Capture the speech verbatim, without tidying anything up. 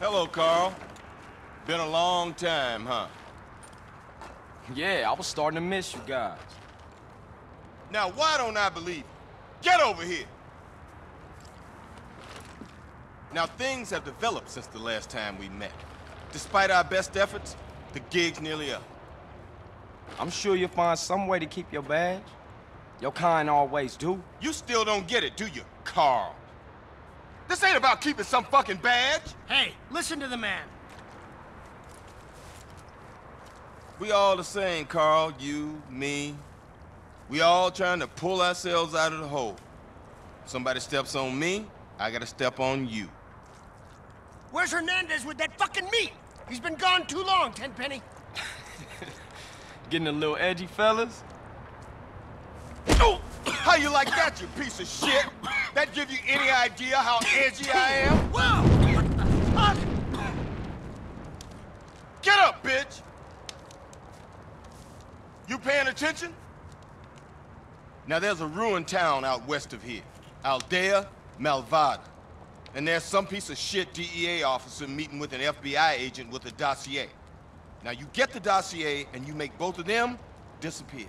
Hello, Carl. Been a long time, huh? Yeah, I was starting to miss you guys. Now, why don't I believe you? Get over here! Now, things have developed since the last time we met. Despite our best efforts, the gig's nearly up. I'm sure you'll find some way to keep your badge. Your kind always do. You still don't get it, do you, Carl? This ain't about keeping some fucking badge. Hey, listen to the man. We all the same, Carl, you, me. We all trying to pull ourselves out of the hole. Somebody steps on me, I gotta step on you. Where's Hernandez with that fucking meat? He's been gone too long, Tenpenny. Getting a little edgy, fellas? Oh! How you like that, you piece of shit? That give you any idea how edgy I am? Whoa! What the fuck? Get up, bitch! You paying attention? Now, there's a ruined town out west of here, Aldea Malvada. And there's some piece of shit D E A officer meeting with an F B I agent with a dossier. Now, you get the dossier, and you make both of them disappear.